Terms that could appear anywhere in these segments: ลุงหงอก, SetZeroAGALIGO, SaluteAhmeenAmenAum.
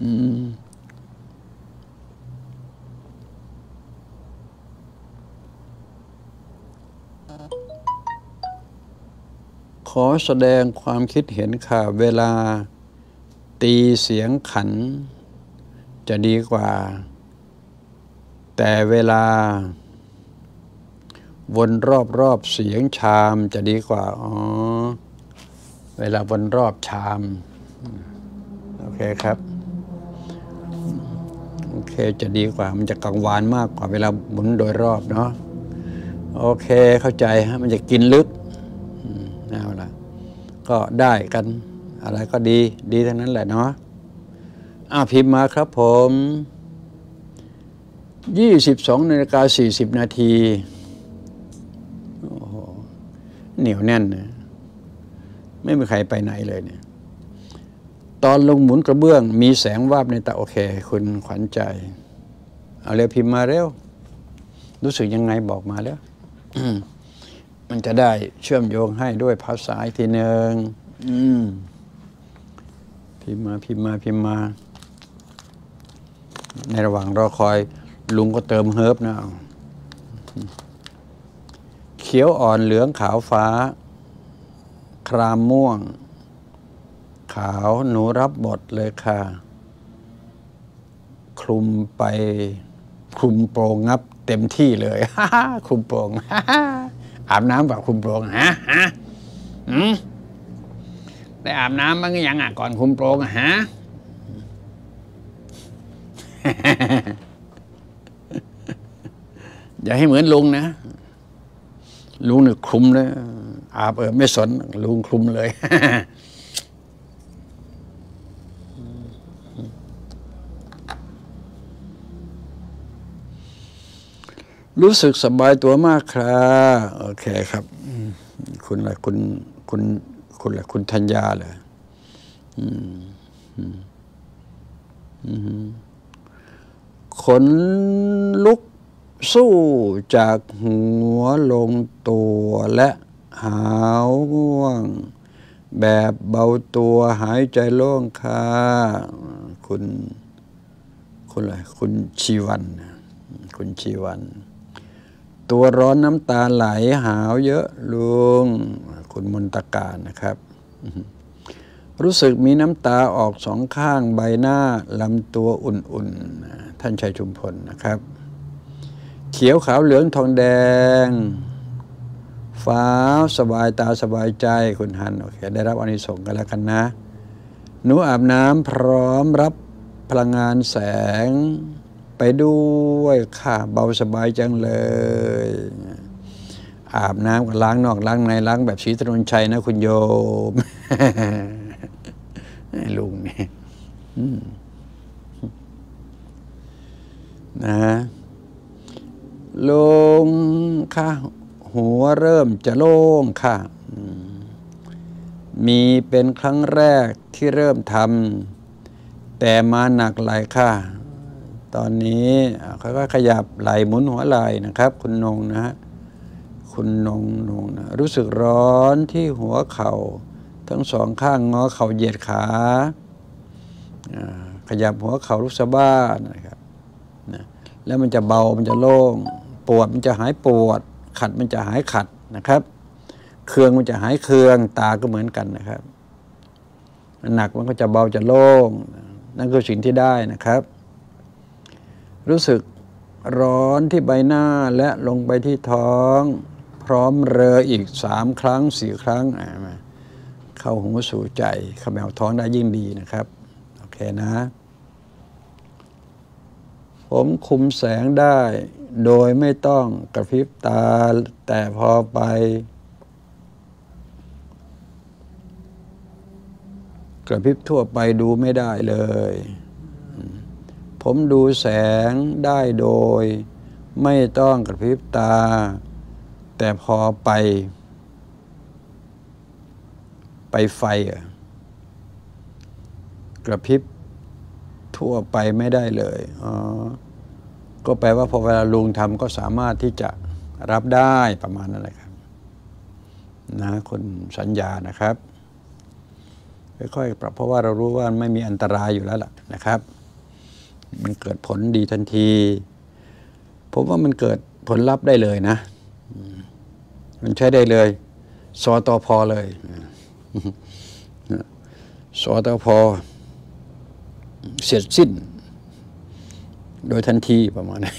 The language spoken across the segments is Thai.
ขอแสดงความคิดเห็นค่ะเวลาตีเสียงขันจะดีกว่าแต่เวลาวนรอบๆเสียงชามจะดีกว่าอ๋อเวลาวนรอบชามโอเคครับโอเคจะดีกว่ามันจะกังวานมากกว่าเวลาหมุนโดยรอบเนาะโอเคเข้าใจฮะมันจะกินลึกเอาล่ะก็ได้กันอะไรก็ดีทั้งนั้นแหละเนาะพิมพ์มาครับผม22:40โอ้โหเหนียวแน่นนะไม่มีใครไปไหนเลยเนี่ยตอนลงหมุนกระเบื้องมีแสงวาบในตาโอเคคุณขวัญใจเอาเร็วพิมพ์มาเร็วรู้สึกยังไงบอกมาแล้ว มันจะได้เชื่อมโยงให้ด้วยภาษาอีกทีหนึ่งพิมพ์มาในระหว่างรอคอยลุงก็เติมเฮิร์บนะเขียวอ่อนเหลืองขาวฟ้าครามม่วงขาวหนูรับบทเลยค่ะคลุมโปรงงับเต็มที่เลยคลุมโปรงอาบน้ำแบบคลุมโปรงได้อาบน้ำบ้างยังอ่ะก่อนคลุมโปรงอย่าให้เหมือนลุงนะลุงเนี่ยคลุมเลยอาบไม่สนลุงคลุมเลย รู้สึกสบายตัวมากครับโอเคครับคุณอะไรคุณอะไรคุณธัญญาเหรอขนลุกสู้จากหัวลงตัวและหาวง่วงแบบเบาตัวหายใจโล่งค่ะคุณอะไรคุณชีวันตัวร้อนน้ำตาไหลหาวเยอะลุงคุณมนตการนะครับรู้สึกมีน้ำตาออกสองข้างใบหน้าลำตัวอุ่นๆท่านชัยชุมพลนะครับเขียวขาวเหลืองทองแดงฟ้าสบายตาสบายใจคุณฮันโอเคได้รับอานิสงส์กันแล้วกันนะหนูอาบน้ำพร้อมรับพลังงานแสงไปด้วยค่ะเบาสบายจังเลยอาบน้ำก็ล้างนอกล้างในล้างแบบศรีถนนชัยนะคุณโยม ลุงนี่นะลุงค่ะหัวเริ่มจะโล่งค่ะมีเป็นครั้งแรกที่เริ่มทำแต่มาหนักหลายค่ะตอนนี้เขาก็ขยับไหลหมุนหัวไหลนะครับคุณนงนะฮะคุณนงนะรู้สึกร้อนที่หัวเข่าทั้งสองข้างงอเข่าเหยียดขาขยับหัวเข่าลุกสะบ้านะครับนะแล้วมันจะเบามันจะโล่งปวดมันจะหายปวดขัดมันจะหายขัดนะครับเคืองมันจะหายเคืองตาก็เหมือนกันนะครับหนักมันก็จะเบาจะโล่งนั่นคือสิ่งที่ได้นะครับรู้สึกร้อนที่ใบหน้าและลงไปที่ท้องพร้อมเรออีก3-4 ครั้งเข้าหูสู่ใจขมวดท้องได้ยิ่งดีนะครับโอเคนะผมคุมแสงได้โดยไม่ต้องกระพริบตาแต่พอไปกระพริบทั่วไปดูไม่ได้เลยผมดูแสงได้โดยไม่ต้องกระพริบตาแต่พอไปไฟกระพริบทั่วไปไม่ได้เลยก็แปลว่าพอเวลาลุงทำก็สามารถที่จะรับได้ประมาณนั้นแหละครับนะคนสัญญานะครับ ค่อยๆปรับเพราะว่าเรารู้ว่าไม่มีอันตรายอยู่แล้วล่ะนะครับมันเกิดผลดีทันทีผมว่ามันเกิดผลลัพธ์ได้เลยนะมันใช้ได้เลยสตพ.เลยสตพ.เสร็จสิ้นโดยทันทีประมาณนี้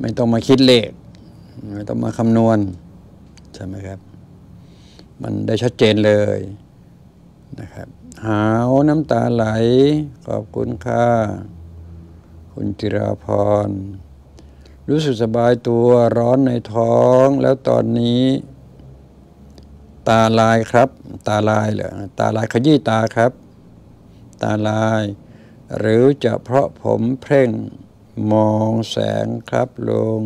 ไม่ต้องมาคิดเลขไม่ต้องมาคำนวณใช่ไหมครับมันได้ชัดเจนเลยนะครับหาวน้ำตาไหลขอบคุณค่ะคุณจิราพรรู้สึกสบายตัวร้อนในท้องแล้วตอนนี้ตาลายครับตาลายเหรอตาลายขยี้ตาครับตาลายหรือจะเพราะผมเพ่งมองแสงครับลุง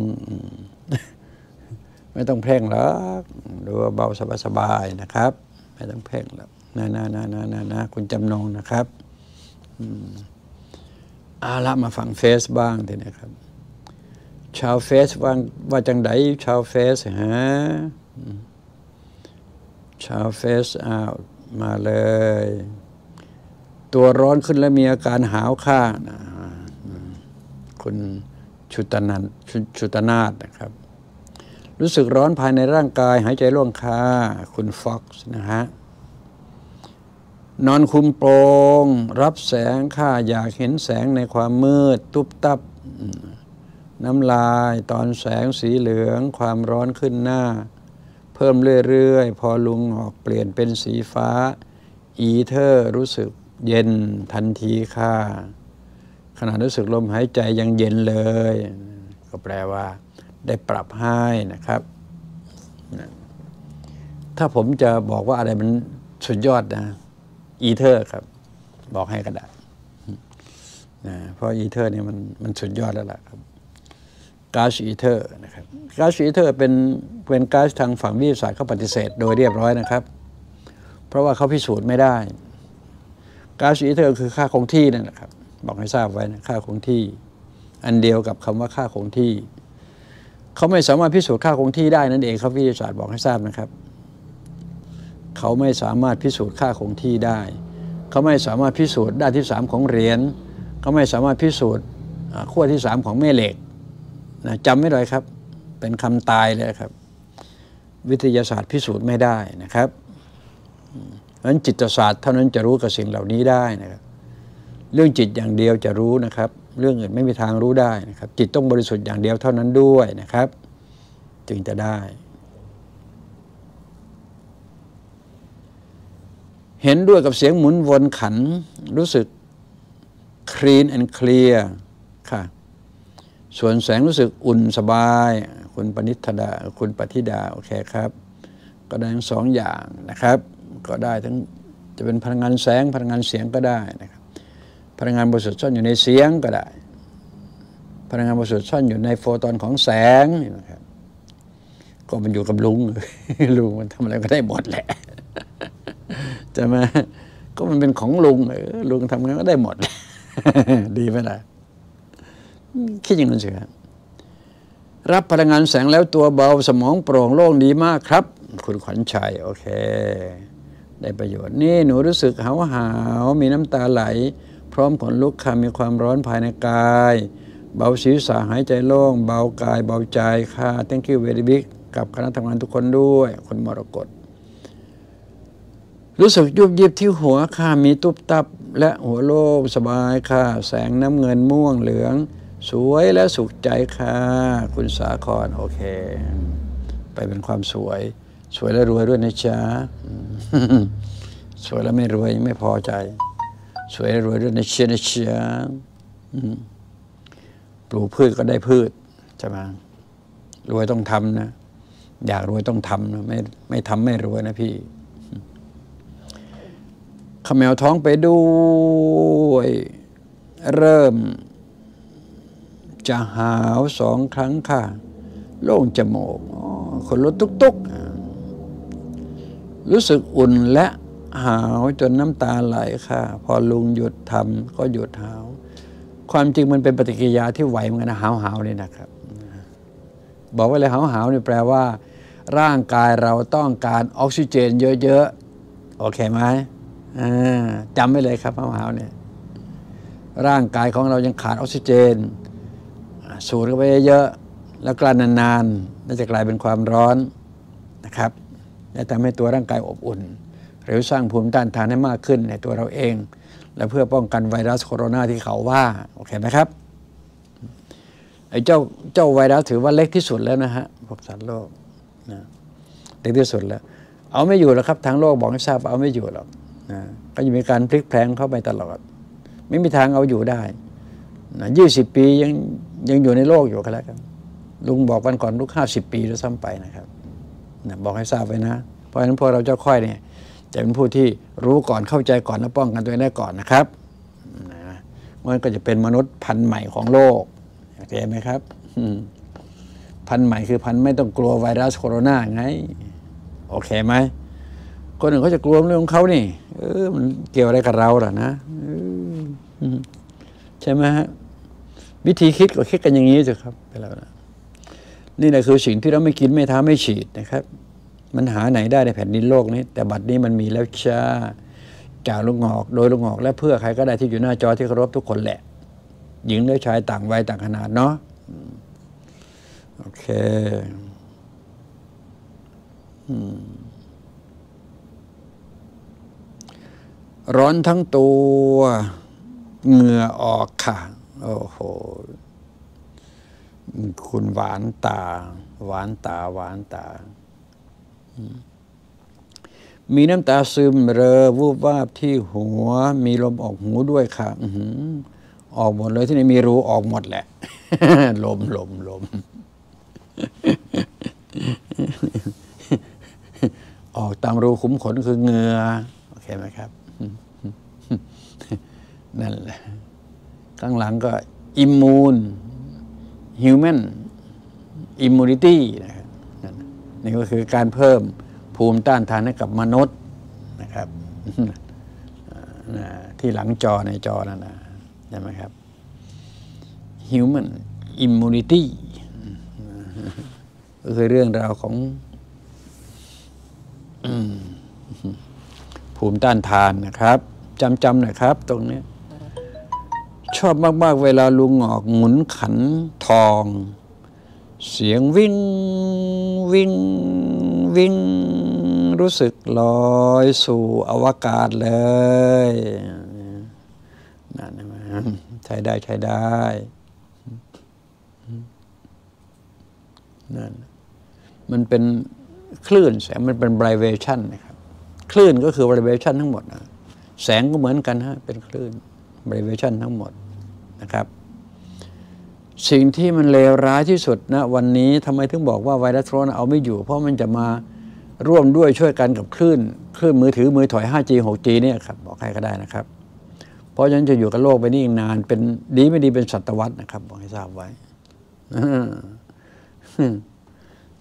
ไม่ต้องเพ่งหรอกดูเบาสบายๆนะครับไม่ต้องเพ่งหรอกนะคุณจำนงนะครับเอาละมาฟังเฟซบ้างทีนะครับชาวเฟซว่าจังไดชาวเฟซฮะชาวเฟซเอามาเลยตัวร้อนขึ้นแล้วมีอาการหาวข้าคุณชุตนาทนะครับรู้สึกร้อนภายในร่างกายหายใจล่วงคาคุณฟ็อกซ์นะฮะนอนคุมโปรงรับแสงข้าอยากเห็นแสงในความมืดตุ๊บตับน้ำลายตอนแสงสีเหลืองความร้อนขึ้นหน้าเพิ่มเรื่อยๆพอลุงออกเปลี่ยนเป็นสีฟ้าอีเทอร์รู้สึกเย็นทันทีค่ะขณะรู้สึกลมหายใจยังเย็นเลยก็แปลว่าได้ปรับให้นะครับถ้าผมจะบอกว่าอะไรมันสุดยอดนะอีเทอร์ครับบอกให้ก็ได้นะเพราะอีเทอร์เนี่ยมันสุดยอดแล้วล่ะครับก๊าซอีเทอร์นะครับก๊าซอีเทอร์เป็นก๊าซทางฝั่งวิทยาศาสตร์เขาปฏิเสธโดยเรียบร้อยนะครับเพราะว่าเขาพิสูจน์ไม่ได้ก๊าซอีเทอร์คือค่าคงที่นั่นแหละครับบอกให้ทราบไว้นะค่าคงที่อันเดียวกับคำว่าค่าคงที่เขาไม่สามารถพิสูจน์ค่าคงที่ได้นั่นเองครับวิทยาศาสตร์บอกให้ทราบนะครับเขาไม่สามารถพิสูจน์ค่าคงที่ได้เขาไม่สามารถพิสูจน์ด้านที่3ของเหรียญเขาไม่สามารถพิสูจน์ขั้วที่3ของแม่เหล็กนะจำไม่ได้ครับเป็นคำตายเลยครับวิทยาศาสตร์พิสูจน์ไม่ได้นะครับงั้นจิตศาสตร์เท่านั้นจะรู้กับสิ่งเหล่านี้ได้นะครับเรื่องจิตอย่างเดียวจะรู้นะครับเรื่องอื่นไม่มีทางรู้ได้นะครับจิตต้องบริสุทธิ์อย่างเดียวเท่านั้นด้วยนะครับจึงจะได้เห็นด้วยกับเสียงหมุนวนขันรู้สึก clean and clear ค่ะส่วนแสงรู้สึกอุ่นสบายคุณปณิธดาคุณปฏิดาโอเคครับก็ได้ทั้งสองอย่างนะครับก็ได้ทั้งจะเป็นพลังงานแสงพลังงานเสียงก็ได้นะครับพลังงานบริสุทธิ์ซ่อนอยู่ในเสียงก็ได้พลังงานบริสุทธิ์ซ่อนอยู่ในโฟตอนของแสงนี่นะครับก็มันอยู่กับลุง ลุงมันทำอะไรก็ได้หมดแหละใช่ไหมก็มันเป็นของลุงลุงทำงานก็ได้หมด ดีไหมล่ะคิดอย่างนั้นเฉยรับพลังงานแสงแล้วตัวเบาสมองโปร่งโล่งดีมากครับคุณขวัญชัยโอเคได้ประโยชน์นี่หนูรู้สึกหาวหาวมีน้ำตาไหลพร้อมขนลุกค่ะมีความร้อนภายในกายเบาศีรษะหายใจโล่งเบากายเบาใจค่ะ thank you very big กับคณะทำงานทุกคนด้วยคุณมรกตรู้สึกยุบยิบที่หัวค่ะมีตุ๊บตับและหัวโล่งสบายค่ะแสงน้ำเงินม่วงเหลืองสวยและสุขใจค่ะคุณสาครโอเคไปเป็นความสวยสวยและรวยด้วยนะจ๊ะ สวยแล้วไม่รวยไม่พอใจสวยและรวยด้วยนะเชียนะเชียปลูกพืชก็ได้พืชใช่ไหมรวยต้องทำนะอยากรวยต้องทำนะไม่ทำไม่รวยนะพี่เขมวท้องไปด้วยเริ่มจะหาว2 ครั้งค่ะโล่งจมูกขนลุกตุกๆรู้สึกอุ่นและหาวจนน้ำตาไหลค่ะพอลุงหยุดทำก็หยุดหาวความจริงมันเป็นปฏิกิริยาที่ไวเหมือนกันนะหาวๆนี่นะครับบอกไว้เลยหาวๆนี่แปลว่าร่างกายเราต้องการออกซิเจนเยอะๆโอเคไหม จำไว้เลยครับมะพร้าวเนี่ยร่างกายของเรายังขาดออกซิเจนสูดเข้าไปเยอะๆแล้วกลั้นนานๆน่าจะกลายเป็นความร้อนนะครับและทำให้ตัวร่างกายอบอุ่นหรือสร้างภูมิต้านทานให้มากขึ้นในตัวเราเองและเพื่อป้องกันไวรัสโคโรนาที่เขาว่าโอเคไหมครับไอ้เจ้าไวรัสถือว่าเล็กที่สุดแล้วนะฮะพวกสัตว์โลกนะเล็กที่สุดแล้วเอาไม่อยู่แล้วครับทางโลกบอกให้ทราบเอาไม่อยู่หรอกนะก็จะมีการพลิกแพลงเข้าไปตลอดไม่มีทางเอาอยู่ได้นะ20 ปียังอยู่ในโลกอยู่กันแล้วครับลุงบอกกันก่อนลุก50 ปีแล้วซ้ำไปนะครับนะบอกให้ทราบไว้นะเพราะฉะนั้นพวกเราเจ้าค่อยเนี่ยจะเป็นผู้ที่รู้ก่อนเข้าใจก่อนและป้องกันตัวเองได้ก่อนนะครับนะมันก็จะเป็นมนุษย์พันธุ์ใหม่ของโลกเข้าใจไหมครับพันธุ์ใหม่คือพันธุ์ไม่ต้องกลัวไวรัสโคโรนาไงโอเคไหมคนหนึ่งเขาจะกลัวเรื่องของเขานี่มันเกี่ยวอะไรกับเราหรอนะใช่ไหมฮะวิธีคิดก็คิดกันอย่างนี้สิครับไปแล้วนะนี่แหละคือสิ่งที่เราไม่กินไม่ทาไม่ฉีดนะครับมันหาไหนได้ในแผ่นดินโลกนี้แต่บัดนี้มันมีแล้วจ้าจากลูกหงอกโดยลูกหงอกและเพื่อใครก็ได้ที่อยู่หน้าจอที่เคารพทุกคนแหละหญิงและชายต่างวัยต่างขนาดเนาะโอเคร้อนทั้งตัวเหงื่อออกค่ะโอ้โหคุณหวานตาหวานตาหวานตามีน้ำตาซึมเรอวูบวาบที่หัวมีลมออกหูด้วยค่ะออกหมดเลยที่ไหนมีรูออกหมดแหละ ลมออกตามรูขุมขนคือเหงื่อโอเคไหมครับ นั่นแหละข้างหลังก็อิมมูนฮิวแมนอิมมูนิตี้นะครับนี่ก็คือการเพิ่มภูมิต้านทานให้กับมนุษย์นะครับ ที่หลังจอในจอนั่นนะใช่ไหมครับ Human Immunity ก็คือเรื่องราวของ ภูมิต้านทานนะครับจำหน่อยครับตรงนี้ชอบมากๆเวลาลุงหงอกหมุนขันทองเสียงวิ่งวิ่งวิ่งรู้สึกลอยสู่อวกาศเลยนั่นนะใช้ได้นั่นมันเป็นคลื่นแสงมันเป็น vibration นะครับคลื่นก็คือ vibration ทั้งหมดนะแสงก็เหมือนกันฮะเป็นคลื่น vibration ทั้งหมดนะครับสิ่งที่มันเลวร้ายที่สุดนะวันนี้ทำไมถึงบอกว่าไวรัสโคโรนาเอาไม่อยู่เพราะมันจะมาร่วมด้วยช่วยกันกับคลื่นมือถอย 5G 6G เนี่ยครับบอกใครก็ได้นะครับเพราะฉะนั้นจะอยู่กับโลกไปนี่อีกนานเป็นดีไม่ดีเป็นศตวรรษนะครับบอกให้ทราบไว้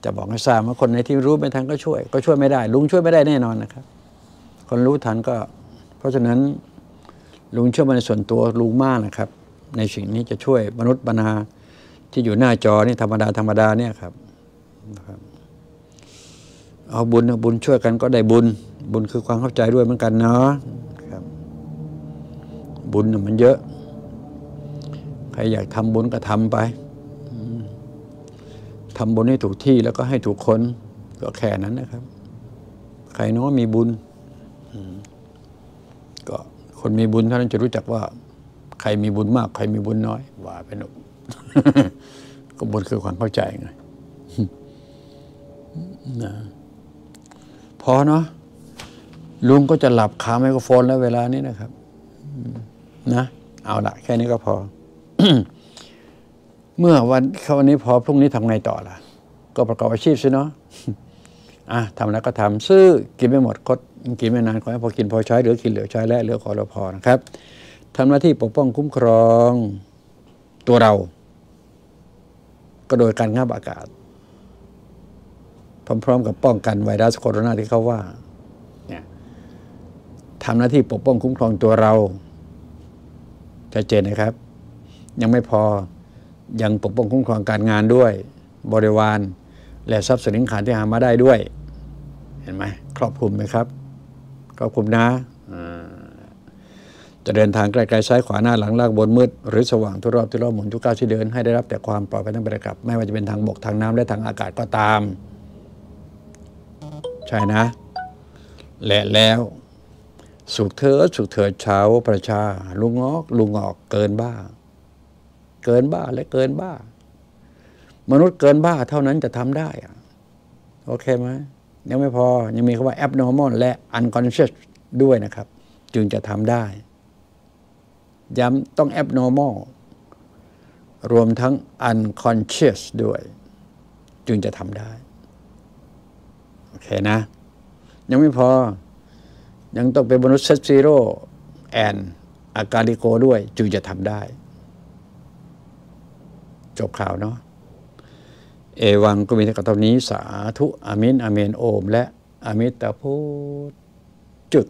จะบอกให้ทราบว่าคนในที่รู้ไม่ทันก็ช่วยไม่ได้ลุงช่วยไม่ได้แน่นอนนะครับคนรู้ทันก็เพราะฉะนั้นลุงเชื่อมันในส่วนตัวลุงมากนะครับในสิ่งนี้จะช่วยมนุษย์บรรดาที่อยู่หน้าจอนี่ธรรมดาเนี่ยครับเอาบุญช่วยกันก็ได้บุญคือความเข้าใจด้วยเหมือนกันเนาะครับบุญมันเยอะใครอยากทำบุญก็ทำไปทำบุญให้ถูกที่แล้วก็ให้ถูกคนก็แค่นั้นนะครับใครน้อมีบุญก็คนมีบุญเท่านั้นจะรู้จักว่าใครมีบุญมากใครมีบุญน้อยว่าไปหนุก ก็บุญคือความเข้าใจไง นะพอเนาะลุงก็จะหลับคาไมโครโฟนแล้วเวลานี้นะครับนะเอาละแค่นี้ก็พอ เมื่อวันนี้พอพรุ่งนี้ทำไงต่อล่ะก็ประกอบอาชีพซิเนาะ ทำแล้วก็ทำซื้อกินไม่หมดคดกินไม่นานขอให้พอกินพอใช้เหลือกินเหลือใช้และเหลือขอเราพอนะครับทำหน้าที่ปกป้องคุ้มครองตัวเราก็โดยการงับอากาศพร้อมๆกับป้องกันไวรัสโคโรนาที่เขาว่าเนี่ยทำหน้าที่ปกป้องคุ้มครองตัวเราชัดเจนนะครับยังไม่พอยังปกป้องคุ้มครองการงานด้วยบริวารและทรัพย์สินขาดที่หามาได้ด้วยเห็นไหมครอบคลุมไหมครับครอบคลุมนะ จะเดินทางไกลๆซ้ายขวาหน้าหลังลากบนมืดหรือสว่างทุกรอบทุกรอบหมุนทุกก้าวที่เดินให้ได้รับแต่ความปลอดภัยทั้งไปและกลับไม่ว่าจะเป็นทางบกทางน้ำและทางอากาศก็ตามใช่นะและแล้วสุขเธอสุขเธอเช้าประชาลุงงอกลุงงอกเกินบ้าเกินบ้าและเกินบ้ามนุษย์เกินบ้าเท่านั้นจะทำได้โอเคไหมยังไม่พอยังมีคำว่า abnormal และ unconscious ด้วยนะครับจึงจะทำได้ย้ำต้อง abnormal รวมทั้ง unconscious ด้วยจึงจะทำได้โอเคนะยังไม่พอยังต้องเป็นมนุษย์ Set Zero and อาการลิโกด้วยจึงจะทำได้จบข่าวเนาะเอวังก็มีเท่ากับตอนนี้สาธุอาเมนอาเมนโอมและอมิตาพุทธจึก